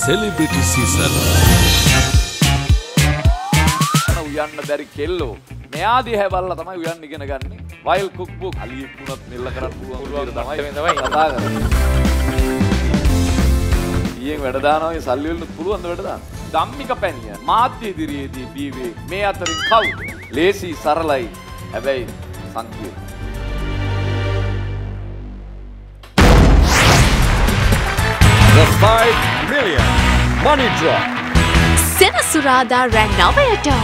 Celebrity Season. උයන්න බැරි කෙල්ලෝ මෙයාදී හැවල්ලා තමයි උයන්න ඉගෙන ගන්න. වයිල් කුක්බුක් අලියෙක්ුණත් මෙල්ල කරන්න පුළුවන් තමයි කතා කරන්නේ. ඊයෙන් වැඩ දානවා මේ සල්ලි වලින් පුළුවන් ද වැඩ දාන්න. ධම්මික පැණිය මාත්‍ය ඉදිරියේදී බීවේ මේ අතරින් කවුද? ලේසි සරලයි හැබැයි සංකීර්ණ. The 5 Million Money Drop. Senasurada Ranavayata.